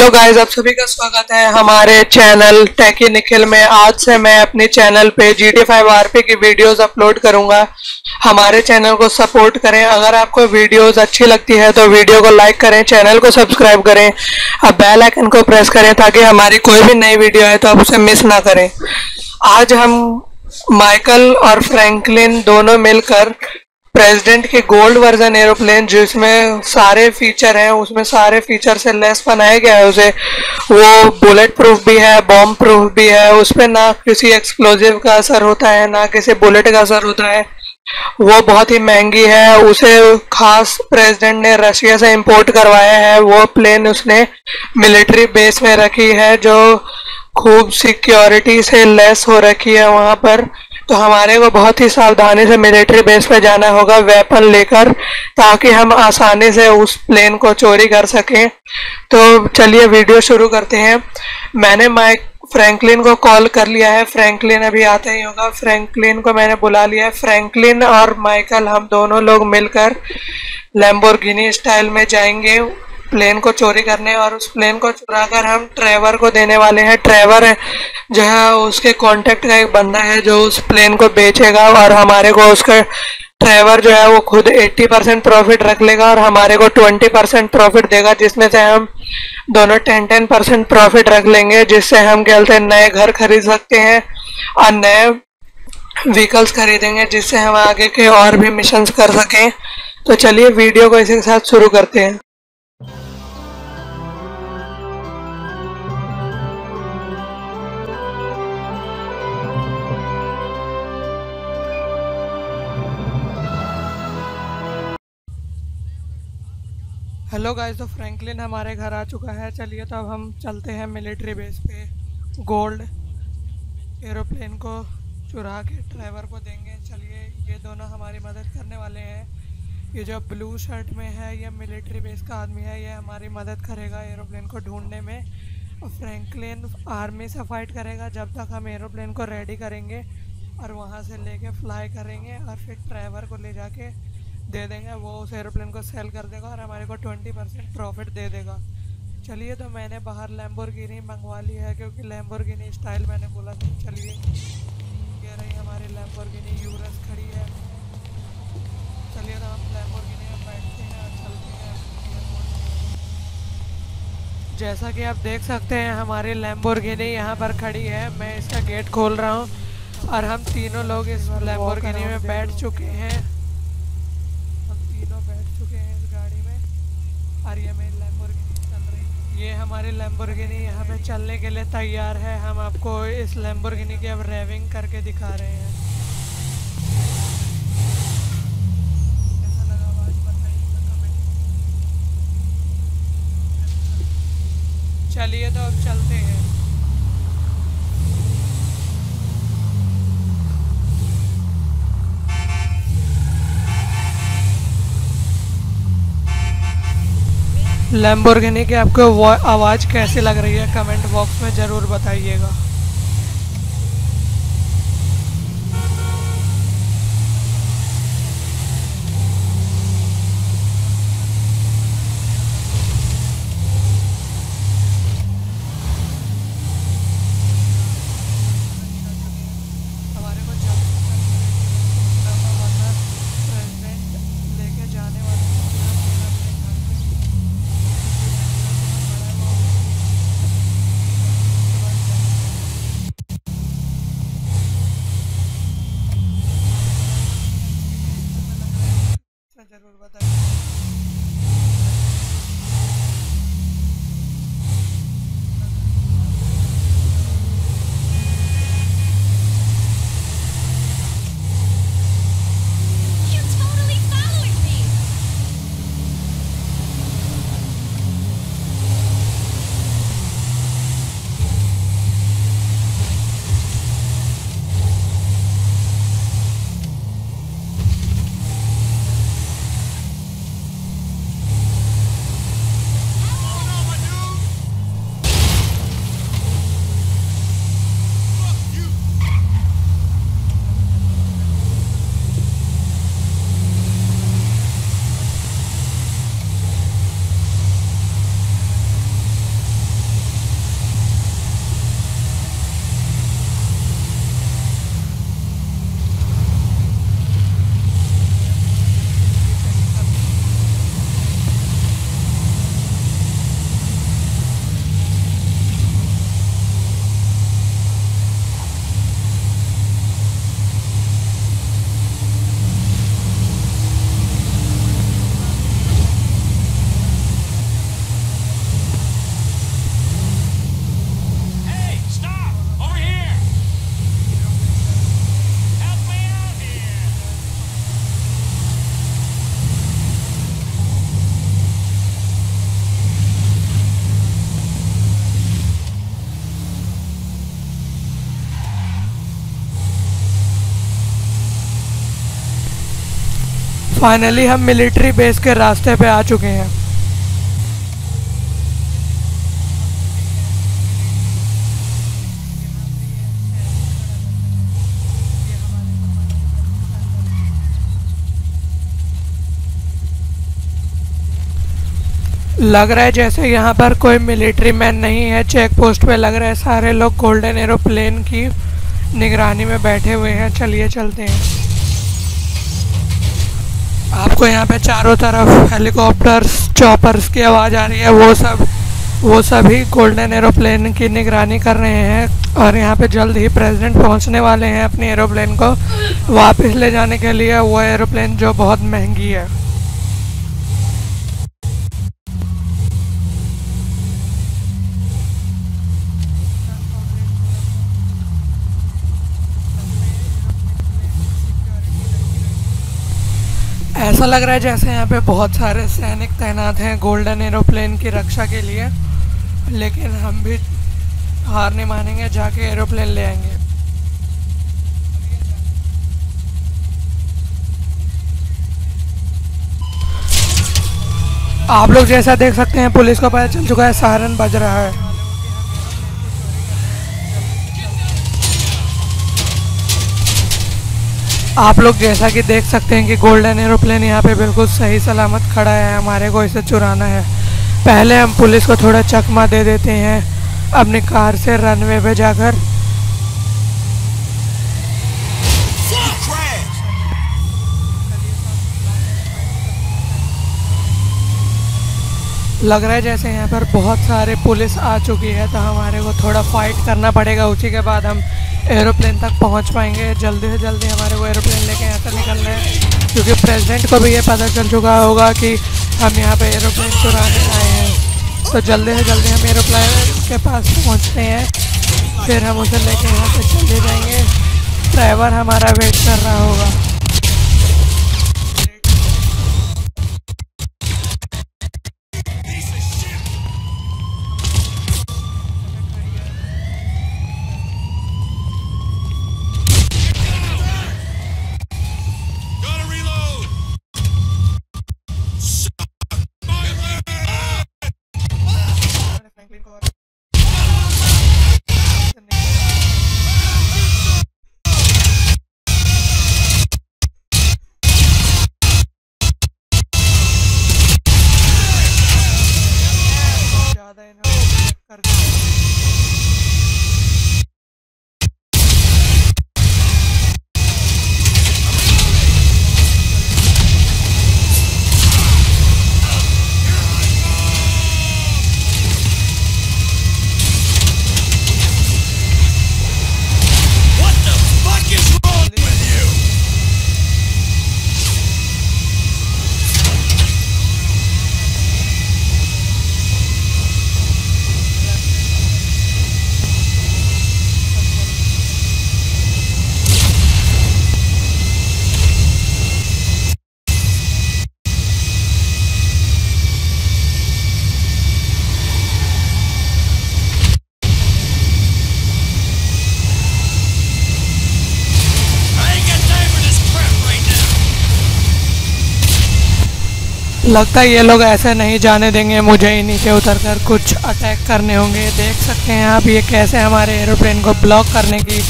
Hello guys, आप सभी का स्वागत है हमारे चैनल टेकी निखिल में। आज से मैं अपने चैनल पे GTA 5 RP की वीडियोस अपलोड करूंगा। हमारे चैनल को सपोर्ट करें। अगर आपको वीडियोस अच्छी लगती है तो वीडियो को लाइक करें, चैनल को सब्सक्राइब करें और बेल आइकन को प्रेस करें ताकि हमारी कोई भी नई वीडियो आए तो आप उसे मिस ना करें। आज हम माइकल और फ्रैंकलिन दोनों मिलकर प्रेसिडेंट के गोल्ड वर्जन एरोप्लेन जिसमें सारे फीचर हैं, उसमें सारे फीचर से लेस बनाया गया है उसे, वो बुलेट प्रूफ भी है, बॉम्ब प्रूफ भी है, उस पर ना किसी एक्सप्लोजिव का असर होता है ना किसी बुलेट का असर होता है। वो बहुत ही महंगी है, उसे खास प्रेसिडेंट ने रशिया से इंपोर्ट करवाया है। वो प्लेन उसने मिलिट्री बेस में रखी है जो खूब सिक्योरिटी से लेस हो रखी है वहाँ पर, तो हमारे को बहुत ही सावधानी से मिलिट्री बेस पे जाना होगा वेपन लेकर ताकि हम आसानी से उस प्लेन को चोरी कर सकें। तो चलिए वीडियो शुरू करते हैं। मैंने फ्रैंकलिन को कॉल कर लिया है, फ्रैंकलिन अभी आता ही होगा। फ्रैंकलिन को मैंने बुला लिया है। फ्रैंकलिन और माइकल हम दोनों लोग मिलकर लैम्बोर्गिनी स्टाइल में जाएंगे प्लेन को चोरी करने, और उस प्लेन को चुरा कर हम ट्रेवर को देने वाले हैं। ट्रेवर जो है उसके कांटेक्ट का एक बंदा है जो उस प्लेन को बेचेगा और हमारे को उसका ट्रेवर जो है वो खुद 80% प्रॉफिट रख लेगा और हमारे को 20% प्रॉफिट देगा, जिसमें से हम दोनों 10-10% प्रॉफिट रख लेंगे, जिससे हम क्या बोलते हैं नए घर खरीद सकते हैं और नए व्हीकल्स खरीदेंगे जिससे हम आगे के और भी मिशंस कर सकें। तो चलिए वीडियो को इसी के साथ शुरू करते हैं। हेलो गाइस, तो फ्रैंकलिन हमारे घर आ चुका है। चलिए तो अब हम चलते हैं मिलिट्री बेस पे, गोल्ड एरोप्लेन को चुरा के ट्रेवर को देंगे। चलिए, ये दोनों हमारी मदद करने वाले हैं। ये जो ब्लू शर्ट में है ये मिलिट्री बेस का आदमी है, ये हमारी मदद करेगा एरोप्लेन को ढूंढने में। और फ्रैंकलिन आर्मी से फाइट करेगा जब तक हम एरोप्लेन को रेडी करेंगे और वहाँ से ले कर फ्लाई करेंगे और फिर ट्रेवर को ले जा के दे देंगे। वो उस एरोप्लेन को सेल कर देगा और हमारे को 20% प्रॉफिट दे देगा। चलिए, तो मैंने बाहर लैम्बोर्गिनी मंगवा ली है क्योंकि लैम्बोर्गिनी स्टाइल मैंने बोला था। चलिए, ये रही हमारी लैम्बोर्गिनी यूरस खड़ी है। चलिए तो हम लैम्बोर्गिनी में बैठते हैं और चलते हैं। जैसा कि आप देख सकते हैं हमारी लैम्बोर्गिनी यहाँ पर खड़ी है। मैं इसका गेट खोल रहा हूँ और हम तीनों लोग इस लैम्बोर्गिनी में बैठ चुके हैं। ये मेरी लैम्बोर्गिनी चल रही है। ये हमारी लैम्बोर्गिनी यहाँ पे चलने के लिए तैयार है। हम आपको इस लैम्बोर्गिनी की अब रेविंग करके दिखा रहे हैं। कैसा लगा आवाज बताइएगा कमेंट। चलिए तो अब चलते हैं। लैम्बोर्गिनी की आपको आवाज़ कैसी लग रही है कमेंट बॉक्स में ज़रूर बताइएगा। फाइनली हम मिलिट्री बेस के रास्ते पे आ चुके हैं। लग रहा है जैसे यहाँ पर कोई मिलिट्री मैन नहीं है। चेक पोस्ट पे लग रहा है सारे लोग गोल्डन एरोप्लेन की निगरानी में बैठे हुए हैं। चलिए चलते हैं। आपको यहाँ पे चारों तरफ हेलीकॉप्टर्स, चॉपर्स की आवाज़ आ रही है। वो सभी गोल्डन एरोप्लेन की निगरानी कर रहे हैं और यहाँ पे जल्द ही प्रेसिडेंट पहुँचने वाले हैं अपने एरोप्लेन को वापस ले जाने के लिए। वो एरोप्लेन जो बहुत महंगी है। ऐसा लग रहा है जैसे यहाँ पे बहुत सारे सैनिक तैनात हैं गोल्डन एरोप्लेन की रक्षा के लिए, लेकिन हम भी हार नहीं मानेंगे, जाके एरोप्लेन ले आएंगे। आप लोग जैसा देख सकते हैं पुलिस को पता चल चुका है, सायरन बज रहा है। आप लोग जैसा कि देख सकते हैं कि गोल्डन एरोप्लेन यहाँ पे बिल्कुल सही सलामत खड़ा है। हमारे को इसे चुराना है। पहले हम पुलिस को थोड़ा चकमा दे देते हैं, अपनी कार से रनवे पे जाकर। लग रहा है जैसे यहाँ पर बहुत सारे पुलिस आ चुकी है, तो हमारे को थोड़ा फाइट करना पड़ेगा। उसी के बाद हम एरोप्लेन तक पहुंच पाएंगे। जल्दी से जल्दी हमारे वो एरोप्लेन लेके यहाँ से निकलना है, क्योंकि प्रेसिडेंट को भी ये पता चल चुका होगा कि हम यहाँ पे एरोप्लेन चुराने आए हैं। तो जल्दी से जल्दी हम एरोप्लेन के पास पहुँचते हैं, फिर हम उसे लेके यहाँ से चले जाएंगे। ड्राइवर हमारा वेट कर रहा होगा। लगता है ये लोग ऐसे नहीं जाने देंगे, मुझे ही नीचे उतरकर कुछ अटैक करने होंगे। देख सकते हैं आप ये कैसे हमारे एरोप्लेन को ब्लॉक करने की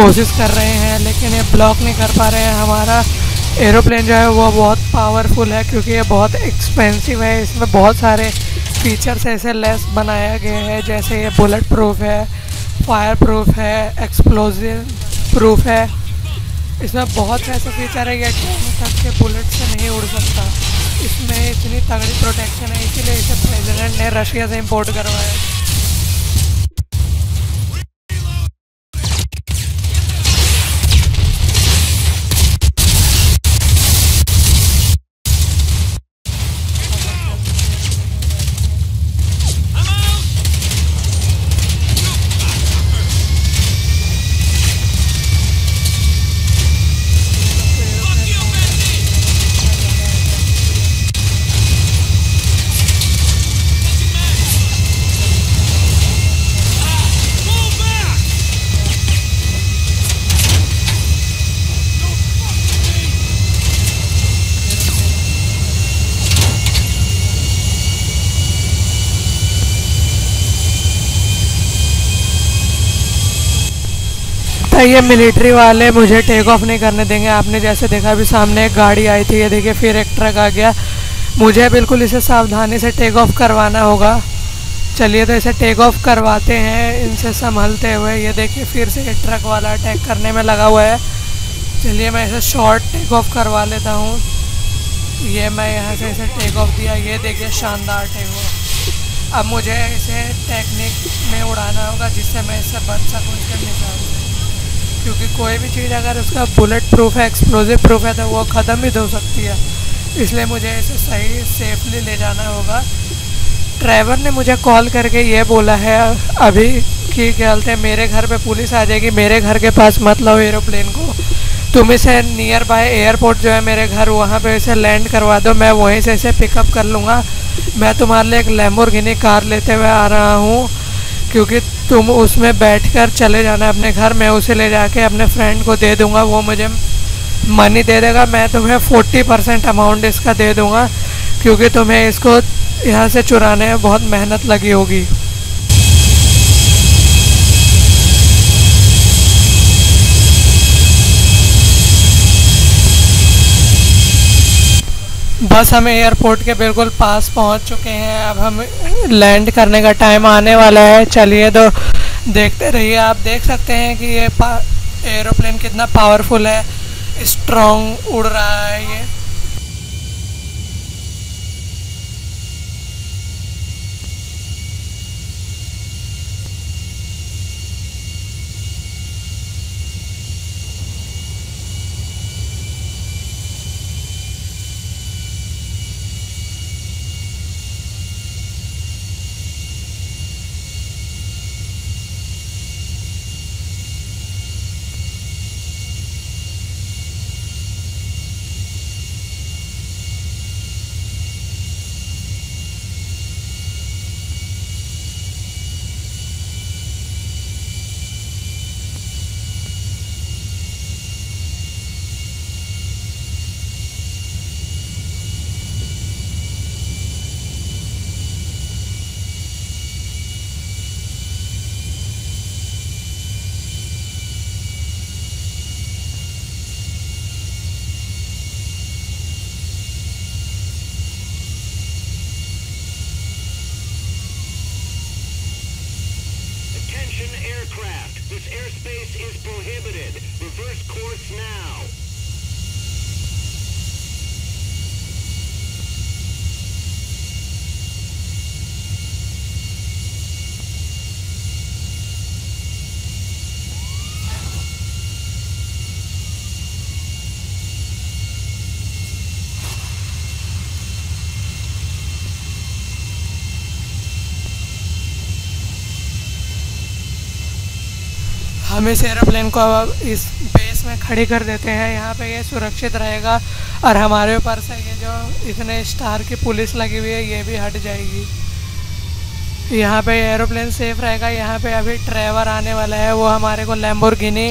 कोशिश कर रहे हैं, लेकिन ये ब्लॉक नहीं कर पा रहे हैं। हमारा एरोप्लेन जो है वो बहुत पावरफुल है, क्योंकि ये बहुत एक्सपेंसिव है। इसमें बहुत सारे फीचर्स ऐसे लेस बनाया गया है, जैसे ये बुलेट प्रूफ है, फायर प्रूफ है, एक्सप्लोजिव प्रूफ है। इसमें बहुत से ऐसे फीचर है, ये सबके बुलेट से नहीं उड़ सकता। इसमें इतनी तगड़ी प्रोटेक्शन है, इसीलिए इसे प्रेसिडेंट ने रशिया से इंपोर्ट करवाया। सही है, मिलिट्री वाले मुझे टेक ऑफ नहीं करने देंगे। आपने जैसे देखा अभी सामने एक गाड़ी आई थी, ये देखिए, फिर एक ट्रक आ गया। मुझे बिल्कुल इसे सावधानी से टेक ऑफ करवाना होगा। चलिए तो इसे टेक ऑफ करवाते हैं इनसे संभलते हुए। ये देखिए फिर से एक ट्रक वाला अटैक करने में लगा हुआ है। चलिए मैं इसे शॉर्ट टेक ऑफ करवा लेता हूँ। ये मैं यहाँ से इसे टेक ऑफ दिया। ये देखिए शानदार टेक ऑफ। अब मुझे इसे टेक्निक में उड़ाना होगा जिससे मैं इससे बच सकूँ इसके निशान से, क्योंकि कोई भी चीज़ अगर उसका बुलेट प्रूफ है, एक्सप्लोजिव प्रूफ है, तो वो ख़त्म ही हो सकती है। इसलिए मुझे इसे सही सेफली ले जाना होगा। ट्रेवर ने मुझे कॉल करके ये बोला है अभी कि क्या बोलते हैं, मेरे घर पे पुलिस आ जाएगी, मेरे घर के पास मत लाओ एरोप्लेन को, तुम इसे नियर बाय एयरपोर्ट जो है मेरे घर, वहाँ पे इसे लैंड करवा दो, मैं वहीं से इसे पिकअप कर लूँगा। मैं तुम्हारे लिए एक लैम्बोर्गिनी कार लेते हुए आ रहा हूँ, क्योंकि तुम उसमें बैठ कर चले जाना अपने घर। मैं उसे ले जाके अपने फ्रेंड को दे दूँगा, वो मुझे मनी दे देगा। मैं तुम्हें 40% अमाउंट इसका दे दूँगा, क्योंकि तुम्हें इसको यहाँ से चुराने में बहुत मेहनत लगी होगी। बस हमें एयरपोर्ट के बिल्कुल पास पहुँच चुके हैं। अब हम लैंड करने का टाइम आने वाला है। चलिए तो देखते रहिए। आप देख सकते हैं कि ये एरोप्लेन कितना पावरफुल है, स्ट्रॉन्ग उड़ रहा है ये। Aircraft, this airspace is prohibited. Reverse course now. हम इस एरोप्लेन को अब इस बेस में खड़ी कर देते हैं। यहाँ पे ये सुरक्षित रहेगा और हमारे ऊपर से ये जो इतने स्टार की पुलिस लगी हुई है ये भी हट जाएगी। यहाँ पे एरोप्लेन सेफ रहेगा। यहाँ पे अभी ट्रेवर आने वाला है, वो हमारे को लैम्बोर्गिनी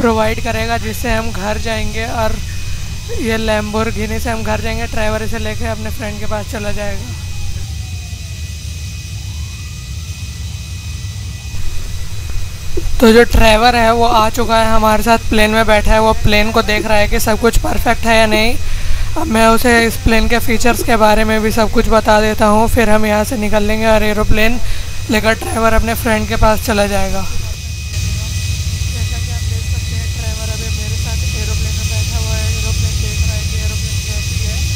प्रोवाइड करेगा जिससे हम घर जाएंगे, और ये लैम्बोर्गिनी से हम घर जाएंगे। ट्रेवर इसे लेके अपने फ्रेंड के पास चला जाएगा। तो जो ट्रेवर है वो आ चुका है, हमारे साथ प्लेन में बैठा है। वो प्लेन को देख रहा है कि सब कुछ परफेक्ट है या नहीं। अब मैं उसे इस प्लेन के फीचर्स के बारे में भी सब कुछ बता देता हूँ, फिर हम यहाँ से निकल लेंगे और एरोप्लेन लेकर ट्रेवर अपने फ्रेंड के पास चला जाएगा। जैसा कि आप देख सकते हैं, ट्रेवर अभी मेरे साथ एरोप्लेन में बैठा हुआ है। एरोप्लेन देख रहा है कि एरोप्लेन कैसी है।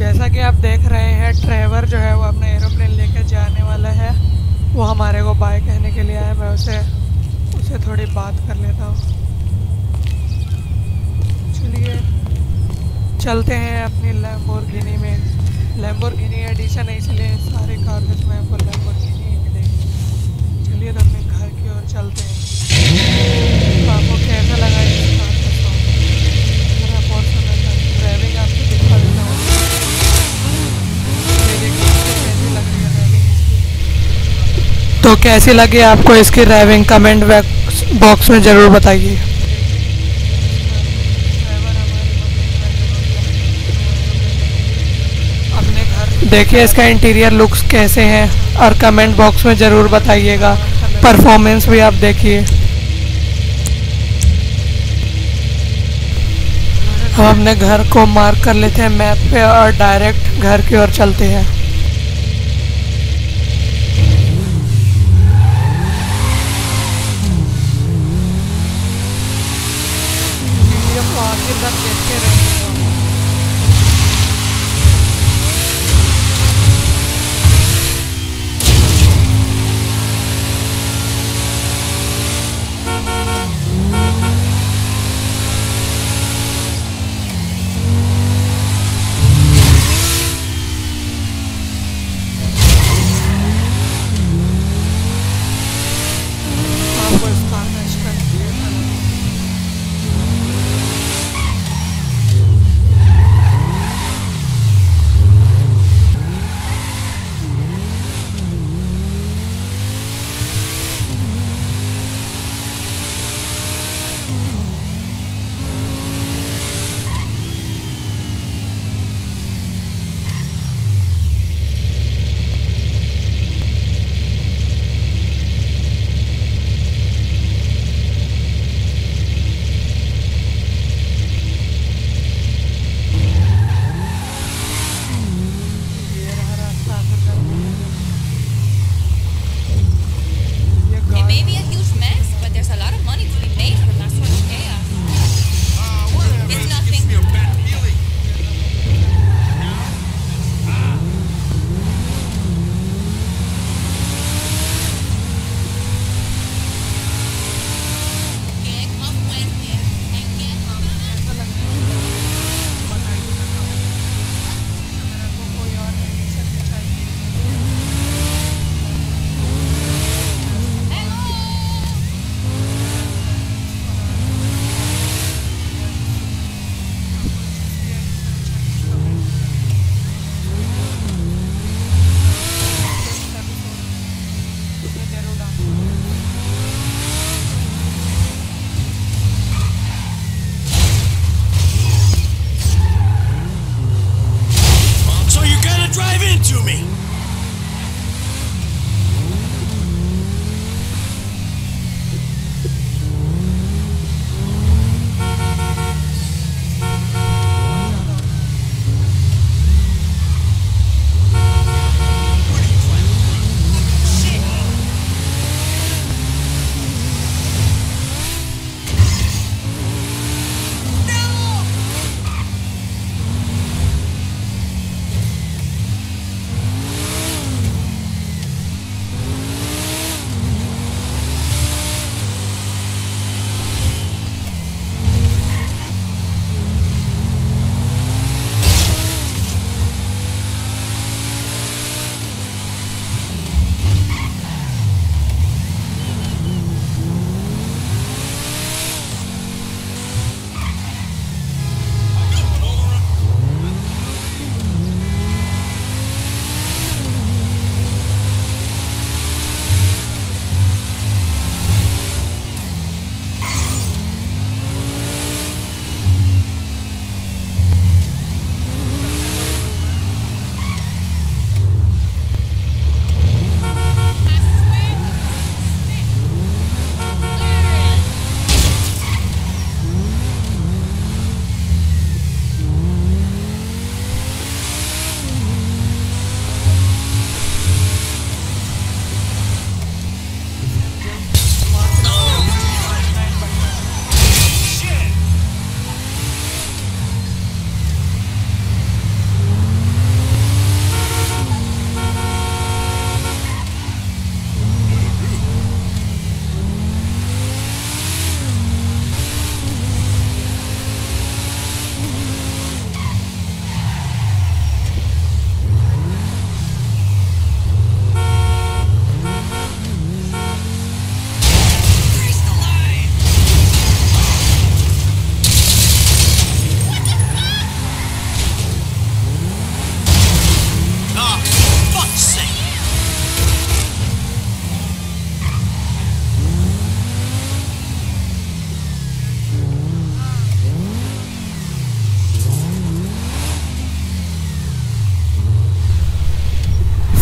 जैसा कि आप देख रहे हैं, ट्रेवर जो है वो अपना एरोप्लेन लेके जाने वाला है। वो हमारे को बाय कहने के लिए आया। मैं उसे थोड़ी बात कर लेता हूँ। चलिए चलते हैं अपनी लैम्बोर्गिनी में। लैम्बोर्गिनी एडिशन है इसलिए सारे कार में मैं आपको लैम्बोर्गिनी ही मिलेगी। चलिए तो अपने घर की ओर चलते हैं। आपको कैसा लगा इस कार का शौक? मेरा बहुत सुंदर था। ड्राइविंग आपको दिखा देता हूँ कैसी लग रही है ड्राइविंग। तो कैसी लगी आपको इसकी ड्राइविंग कमेंट बॉक्स में ज़रूर बताइए। देखिए इसका इंटीरियर लुक्स कैसे हैं और कमेंट बॉक्स में ज़रूर बताइएगा। परफॉर्मेंस भी आप देखिए। हम अपने घर को मार्क कर लेते हैं मैप पे और डायरेक्ट घर की ओर चलते हैं।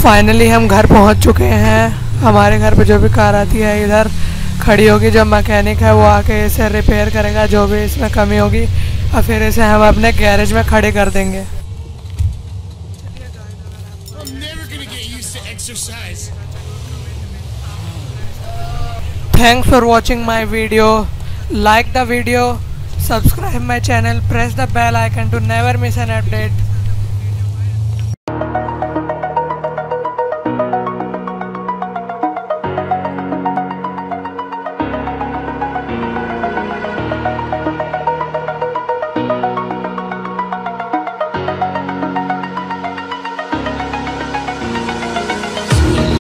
फाइनली हम घर पहुंच चुके हैं। हमारे घर पे जो भी कार आती है इधर खड़ी होगी, जो मैकेनिक है वो आके इसे रिपेयर करेगा, जो भी इसमें कमी होगी, और फिर इसे हम अपने गैरेज में खड़े कर देंगे। Thanks for watching my video, like the video, subscribe my channel, press the bell icon to never miss an update.